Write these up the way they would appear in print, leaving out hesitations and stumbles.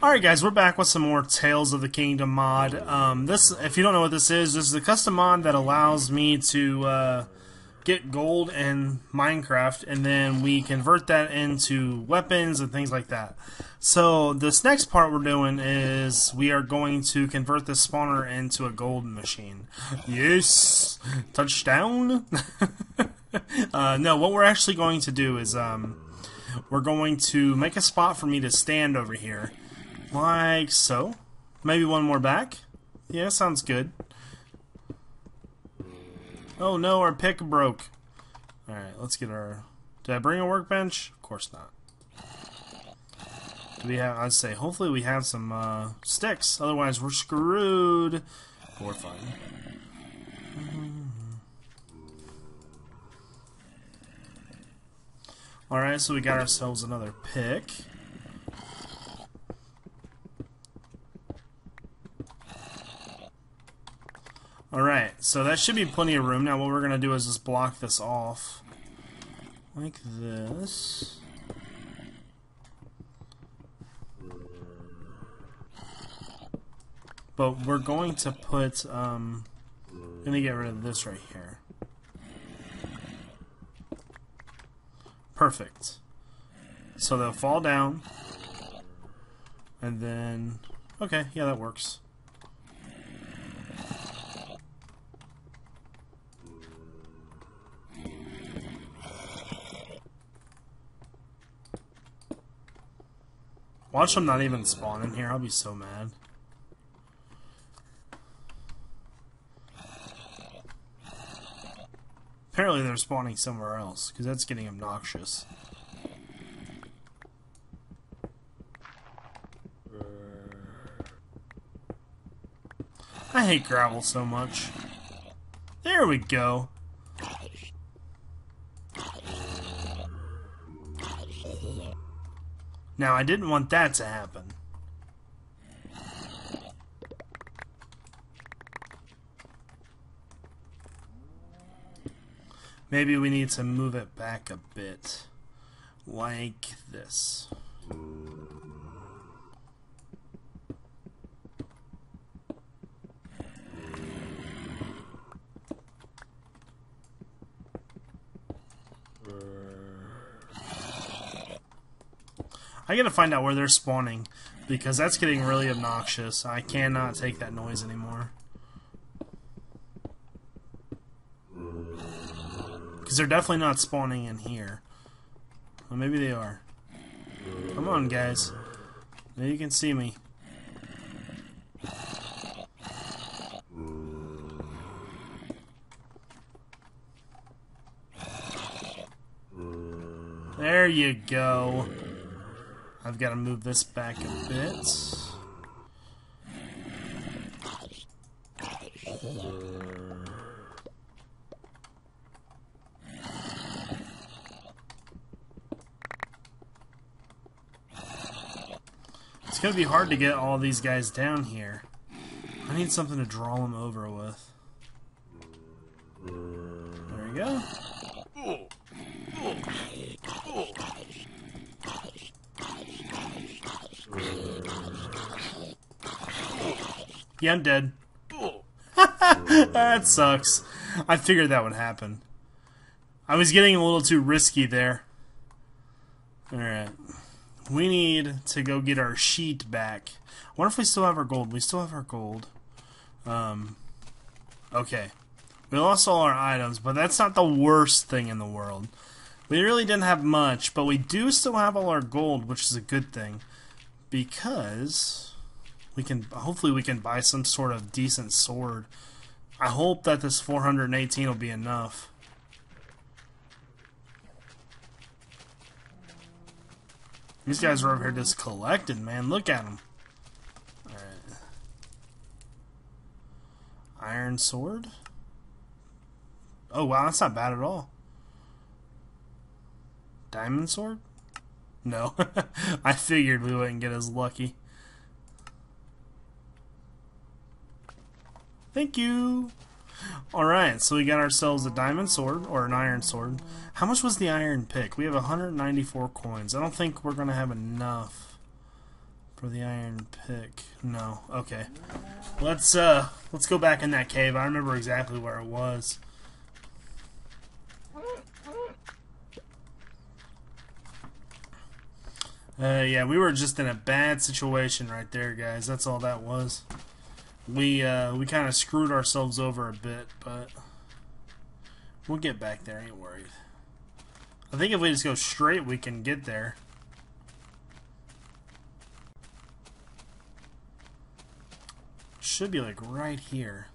Alright guys, we're back with some more Tales of the Kingdom mod. This, if you don't know what this is a custom mod that allows me to get gold in Minecraft, and then we convert that into weapons and things like that. So this next part we're doing is we are going to convert this spawner into a gold machine. Yes! Touchdown! No, what we're actually going to do is we're going to make a spot for me to stand over here. Like so. Maybe one more back? Yeah, sounds good. Oh no, our pick broke. Alright, let's get our... Did I bring a workbench? Of course not. Do we have... I'd say, hopefully we have some sticks. Otherwise, we're screwed. We're fine. Alright, so we got ourselves another pick. Alright, so that should be plenty of room. Now what we're going to do is just block this off. Like this. But we're going to put, I'm going to get rid of this right here. Perfect. So they'll fall down. And then, okay, yeah, that works. Watch them not even spawn in here, I'll be so mad. Apparently they're spawning somewhere else, because that's getting obnoxious. I hate gravel so much. There we go. Now, I didn't want that to happen. Maybe we need to move it back a bit. Like this. I gotta find out where they're spawning, because that's getting really obnoxious. I cannot take that noise anymore. Because they're definitely not spawning in here. Well, maybe they are. Come on, guys. Now you can see me. There you go. I've got to move this back a bit. It's going to be hard to get all these guys down here. I need something to draw them over with. There we go. Yeah, I'm dead. That sucks. I figured that would happen. I was getting a little too risky there. Alright. We need to go get our sheet back. I wonder if we still have our gold. We still have our gold. Okay. We lost all our items, but that's not the worst thing in the world. We really didn't have much, but we do still have all our gold, which is a good thing. Because... we can, hopefully we can buy some sort of decent sword. I hope that this 418 will be enough. These guys are over here just collecting, man. Look at them. Alright. Iron sword? Oh, wow, that's not bad at all. Diamond sword? No. I figured we wouldn't get as lucky. Thank you! Alright, so we got ourselves a diamond sword, or an iron sword. How much was the iron pick? We have 194 coins. I don't think we're going to have enough for the iron pick. No. Okay. Let's go back in that cave. I remember exactly where it was. Yeah, we were just in a bad situation right there, guys. That's all that was. We kind of screwed ourselves over a bit, but we'll get back there. Ain't worried. I think if we just go straight, we can get there. Should be like right here.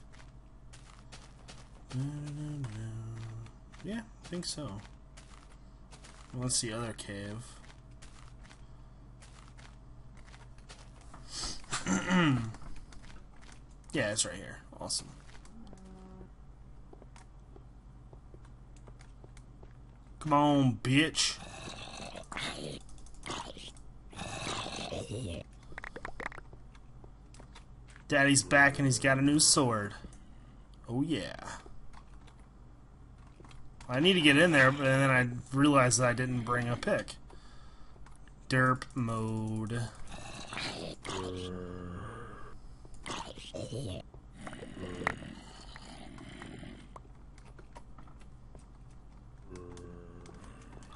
Yeah, I think so. Well, let's see, other cave. Yeah, it's right here. Awesome. Come on, bitch. Daddy's back and he's got a new sword. Oh, yeah. I need to get in there, but then I realized that I didn't bring a pick. Derp mode.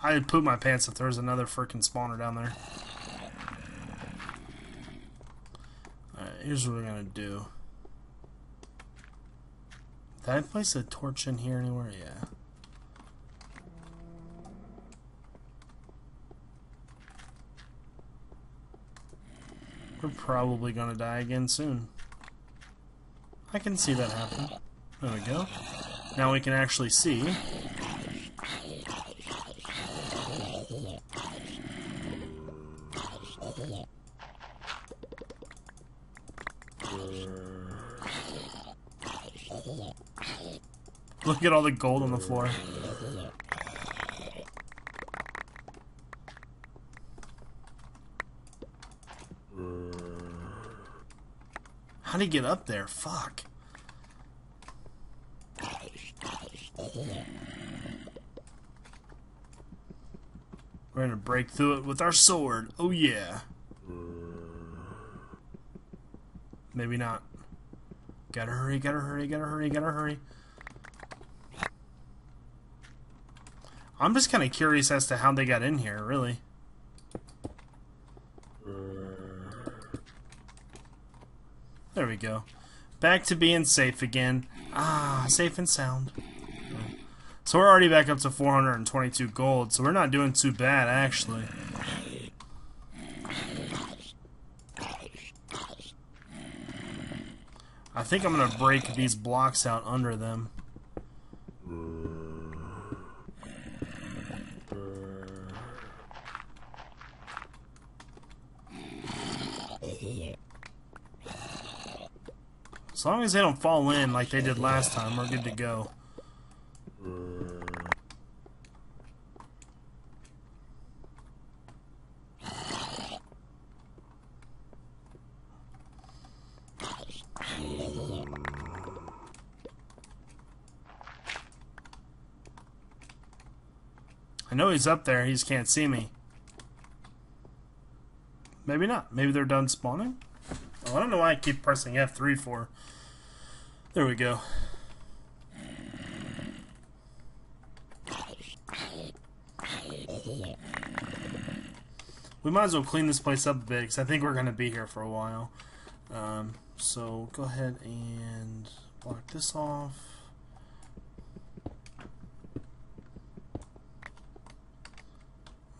I poop my pants if there's another freaking spawner down there. Alright, here's what we're gonna do. Did I place a torch in here anywhere? Yeah. We're probably gonna die again soon. I can see that happen. There we go. Now we can actually see. Look at all the gold on the floor. How'd he get up there? Fuck. We're gonna break through it with our sword. Oh yeah. Maybe not. Gotta hurry, gotta hurry, gotta hurry, gotta hurry. I'm just kind of curious as to how they got in here, really. There we go. Back to being safe again. Ah, safe and sound. So we're already back up to 422 gold, so we're not doing too bad, actually. I think I'm going to break these blocks out under them. As long as they don't fall in like they did last time, we're good to go. I know he's up there, he just can't see me. Maybe not. Maybe they're done spawning? I don't know why I keep pressing F3 for. There we go. We might as well clean this place up a bit because I think we're going to be here for a while. So go ahead and block this off.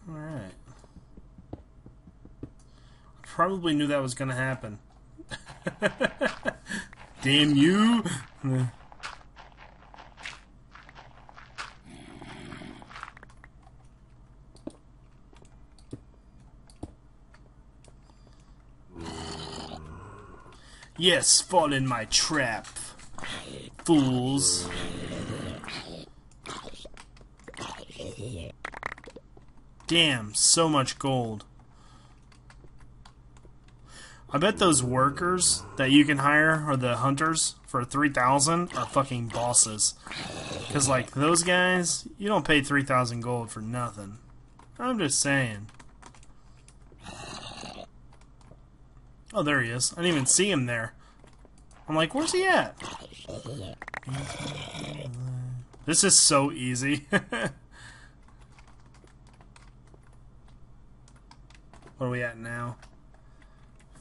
Alright. I probably knew that was going to happen. Damn you! Yes, fall in my trap, fools. Damn, so much gold. I bet those workers that you can hire, or the hunters, for 3,000 are fucking bosses. Because, like, those guys, you don't pay 3,000 gold for nothing. I'm just saying. Oh, there he is. I didn't even see him there. I'm like, where's he at? This is so easy. What are we at now?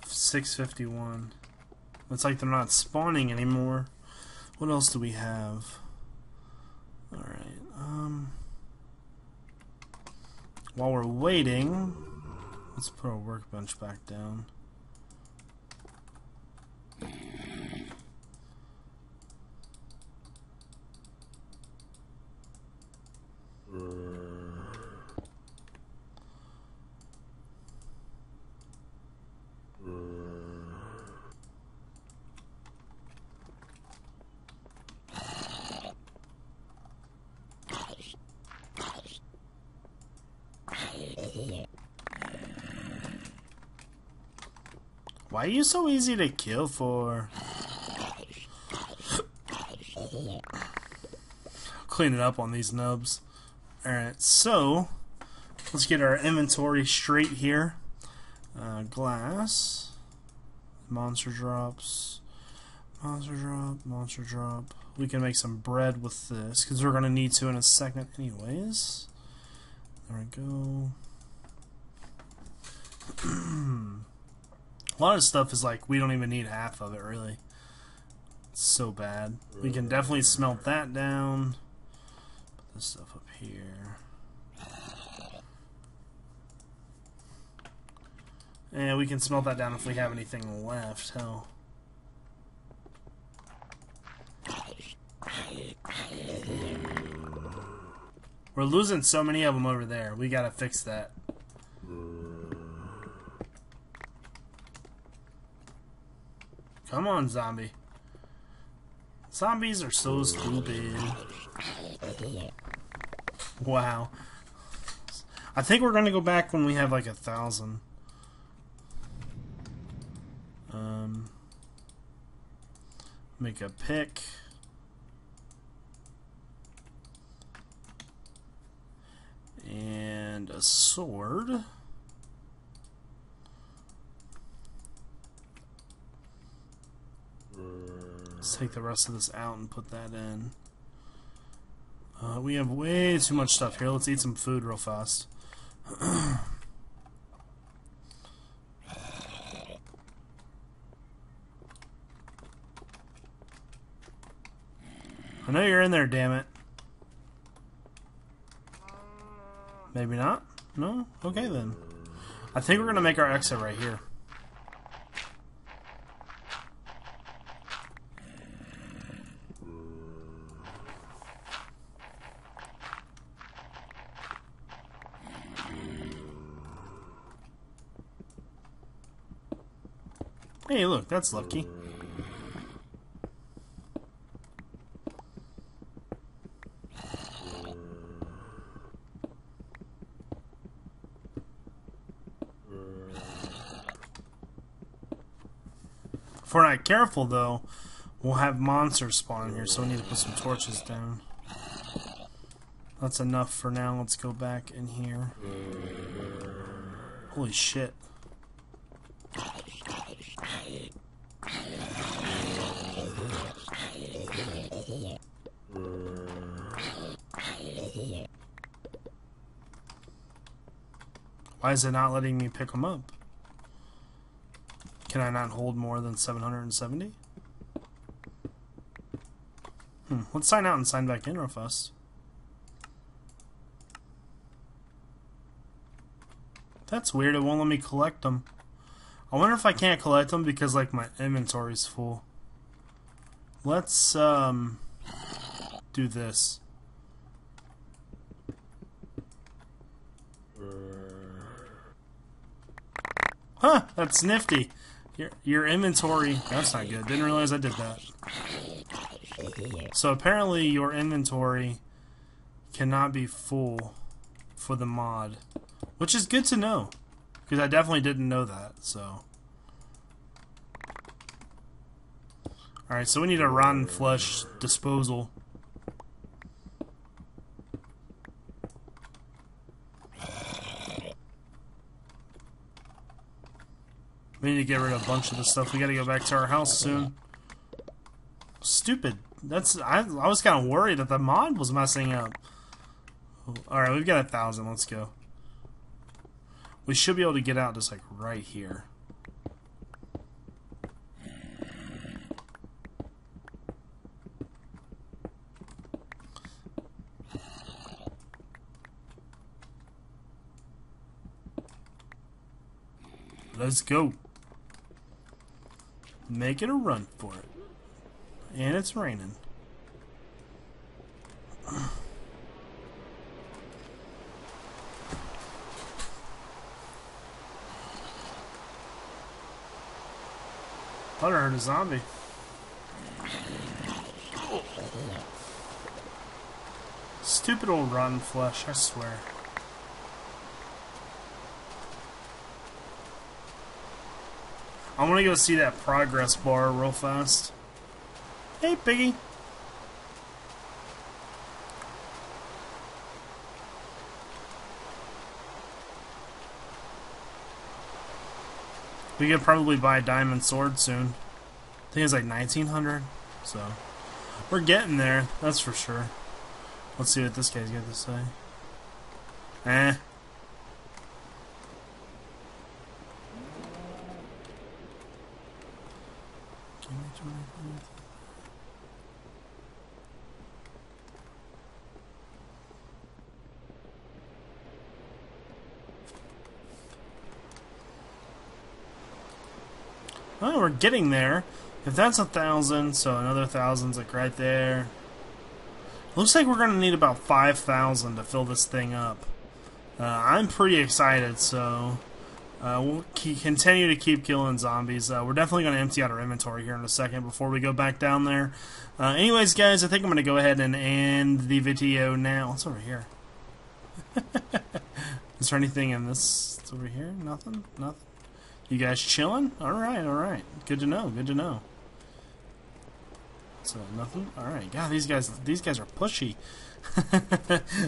651. Looks like they're not spawning anymore. What else do we have? Alright, while we're waiting, let's put our workbench back down. Why are you so easy to kill for? Clean it up on these nubs. Alright, so let's get our inventory straight here. Glass. Monster drops. Monster drop. Monster drop. We can make some bread with this, because we're going to need to in a second anyways. There we go. A lot of stuff is like, we don't even need half of it, really. It's so bad. We can definitely smelt that down. Put this stuff up here. And we can smelt that down if we have anything left, hell. We're losing so many of them over there. We gotta fix that. Come on, zombie. Zombies are so stupid. Wow. I think we're gonna go back when we have like 1,000. Make a pick. And a sword. Let's take the rest of this out and put that in. We have way too much stuff here. Let's eat some food real fast. I know you're in there, damn it. Maybe not? No? Okay then. I think we're gonna make our exit right here. Hey, look, that's lucky. If we're not careful, though, we'll have monsters spawn here, so we need to put some torches down. That's enough for now. Let's go back in here. Holy shit. Why is it not letting me pick them up? Can I not hold more than 770? Let's sign out and sign back in real fast. That's weird, it won't let me collect them. I wonder if I can't collect them because like my inventory's full. Let's do this. Huh, that's nifty. Your inventory, that's not good. Didn't realize I did that. So apparently your inventory cannot be full for the mod, which is good to know. Because I definitely didn't know that, so. Alright, so we need a rotten flesh disposal. We need to get rid of a bunch of this stuff. We gotta go back to our house soon. Stupid. That's I was kind of worried that the mod was messing up. Alright, we've got 1,000. Let's go. We should be able to get out just like right here. Let's go. Make it a run for it. And it's raining. Thought I heard a zombie. Stupid old rotten flesh, I swear. I want to go see that progress bar real fast. Hey, piggy. We could probably buy a diamond sword soon. I think it's like 1900, so we're getting there, that's for sure. Let's see what this guy's got to say. Eh. Oh, we're getting there. If that's 1,000, so another 1,000's like right there. Looks like we're gonna need about 5,000 to fill this thing up. I'm pretty excited, so we'll continue to keep killing zombies. We're definitely gonna empty out our inventory here in a second before we go back down there. Anyways, guys, I think I'm gonna go ahead and end the video now. What's over here? Is there anything in this? It's over here? Nothing? Nothing? You guys chilling? Alright, alright. Good to know, good to know. So, nothing? Alright. God, these guys are pushy.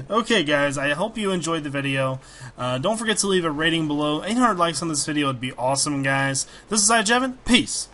Okay, guys, I hope you enjoyed the video. Don't forget to leave a rating below. 800 likes on this video would be awesome, guys. This is iJevin. Peace!